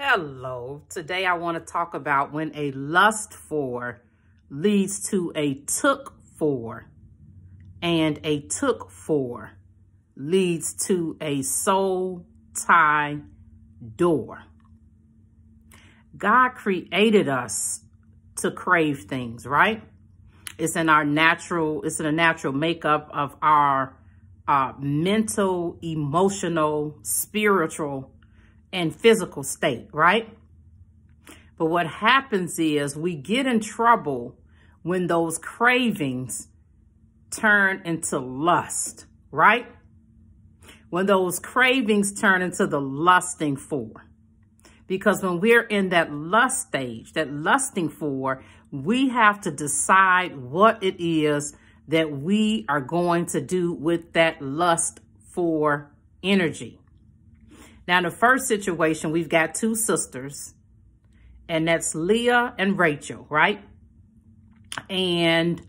Hello. Today I want to talk about when a lust for leads to a took for, and a took for leads to a soul tie door. God created us to crave things, right? It's in our natural, it's in the natural makeup of our mental, emotional, spiritual, and physical state, right? But what happens is we get in trouble when those cravings turn into lust, right? When those cravings turn into the lusting for. Because when we're in that lust stage, that lusting for, we have to decide what it is that we are going to do with that lust for energy. Now, in the first situation, we've got two sisters, and that's Leah and Rachel, right? And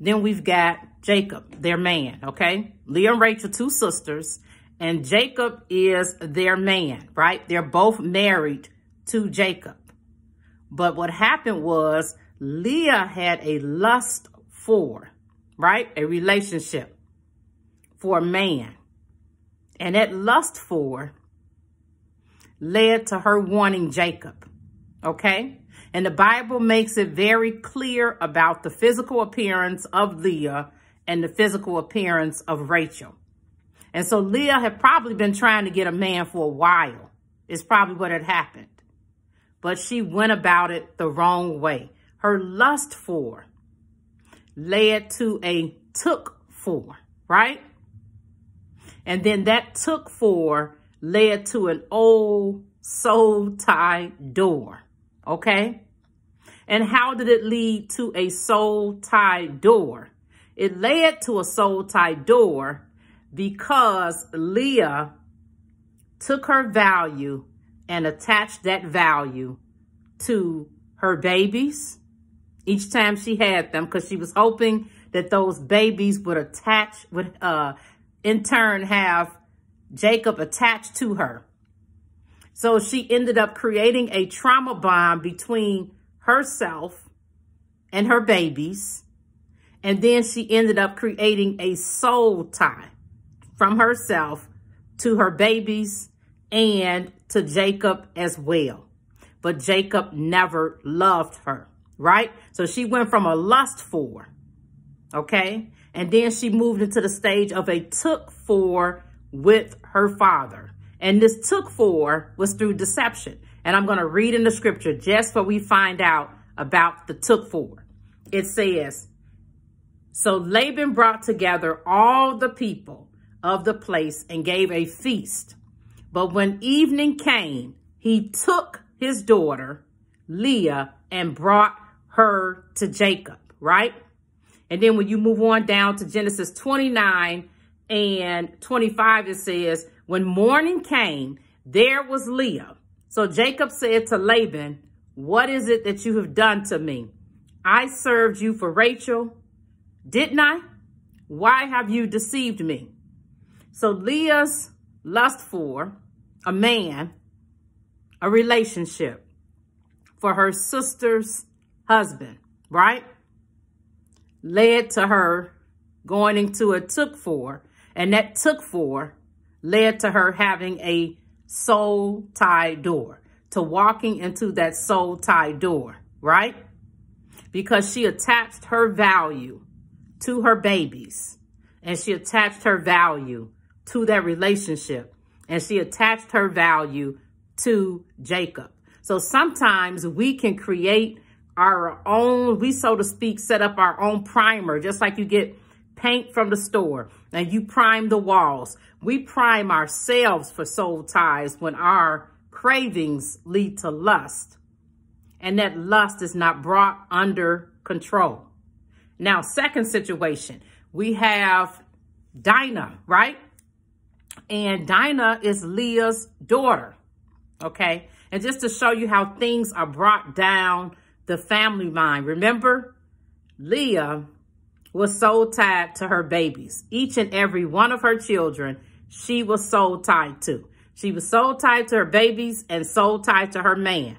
then we've got Jacob, their man, okay? Leah and Rachel, two sisters, and Jacob is their man, right? They're both married to Jacob. But what happened was Leah had a lust for, right? A relationship for a man. And that lust for led to her wanting Jacob, okay? And the Bible makes it very clear about the physical appearance of Leah and the physical appearance of Rachel. And so Leah had probably been trying to get a man for a while. It's probably what had happened. But she went about it the wrong way. Her lust for led to a took for, right? And then that took for led to an old soul tie door, okay? And how did it lead to a soul tie door? It led to a soul tie door because Leah took her value and attached that value to her babies each time she had them, because she was hoping that those babies would attach, would in turn have Jacob attached to her. So she ended up creating a trauma bond between herself and her babies. And then she ended up creating a soul tie from herself to her babies and to Jacob as well. But Jacob never loved her, right? So she went from a lust for, okay? And then she moved into the stage of a took for with her father. And this took for was through deception. And I'm going to read in the scripture just where we find out about the took for. It says, so Laban brought together all the people of the place and gave a feast. But when evening came, he took his daughter, Leah, and brought her to Jacob, right? And then when you move on down to Genesis 29, and 25, it says, when morning came, there was Leah. So Jacob said to Laban, what is it that you have done to me? I served you for Rachel, didn't I? Why have you deceived me? So Leah's lust for a man, a relationship for her sister's husband, right? Led to her going into a took for. And that took for led to her having a soul tie door, to walking into that soul tie door, right? Because she attached her value to her babies, and she attached her value to that relationship, and she attached her value to Jacob. So sometimes we can create our own, we so to speak, set up our own primer, just like you get paint from the store and you prime the walls. We prime ourselves for soul ties when our cravings lead to lust, and that lust is not brought under control. Now, second situation, we have Dinah, right? And Dinah is Leah's daughter, okay? And just to show you how things are brought down the family line, remember, Leah was soul tied to her babies. Each and every one of her children, she was soul tied to. She was soul tied to her babies and soul tied to her man.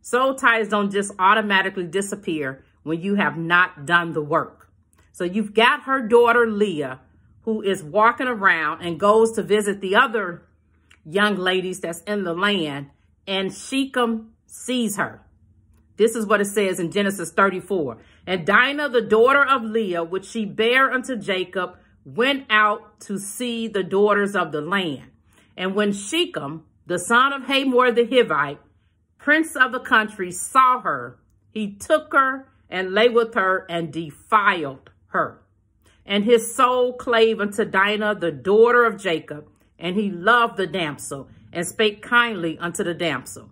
Soul ties don't just automatically disappear when you have not done the work. So you've got her daughter, Leah, who is walking around and goes to visit the other young ladies that's in the land, and Shechem sees her. This is what it says in Genesis 34. And Dinah, the daughter of Leah, which she bare unto Jacob, went out to see the daughters of the land. And when Shechem, the son of Hamor the Hivite, prince of the country, saw her, he took her and lay with her and defiled her. And his soul clave unto Dinah, the daughter of Jacob, and he loved the damsel and spake kindly unto the damsel.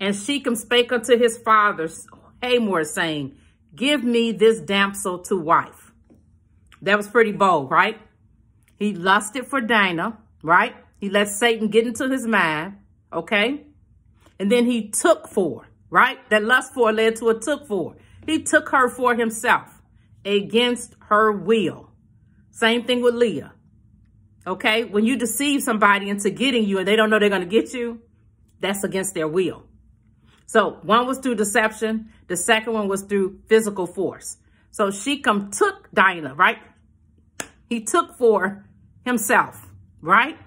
And Shechem spake unto his father Hamor, saying, give me this damsel to wife. That was pretty bold, right? He lusted for Dinah, right? He let Satan get into his mind, okay? And then he took for, right? That lust for led to a took for. He took her for himself against her will. Same thing with Leah, okay? When you deceive somebody into getting you and they don't know they're going to get you, that's against their will. So one was through deception. The second one was through physical force. So Shechem took Dinah, right? He took for himself, right?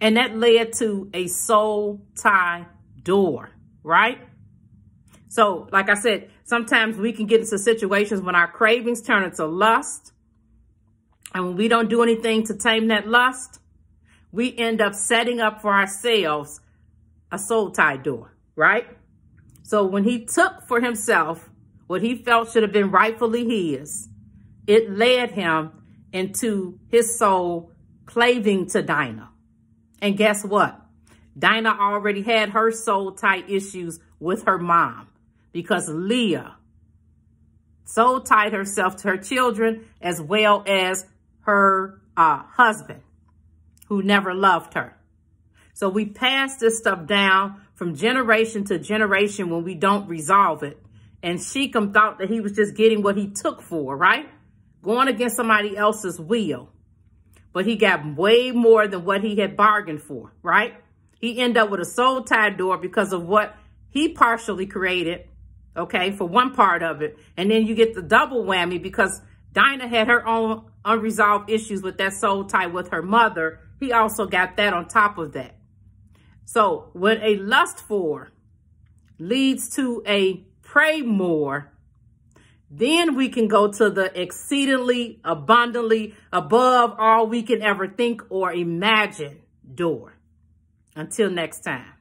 And that led to a soul tie door, right? So like I said, sometimes we can get into situations when our cravings turn into lust. And when we don't do anything to tame that lust, we end up setting up for ourselves a soul tie door, right? So when he took for himself what he felt should have been rightfully his, it led him into his soul claving to Dinah. And guess what? Dinah already had her soul tie issues with her mom because Leah soul tied herself to her children as well as her husband who never loved her. So we pass this stuff down from generation to generation when we don't resolve it. And Shechem thought that he was just getting what he took for, right? Going against somebody else's will. But he got way more than what he had bargained for, right? He ended up with a soul tied door because of what he partially created, okay, for one part of it. And then you get the double whammy because Dinah had her own unresolved issues with that soul tie with her mother. He also got that on top of that. So when a lust for leads to a pray more, then we can go to the exceedingly, abundantly, above all we can ever think or imagine door. Until next time.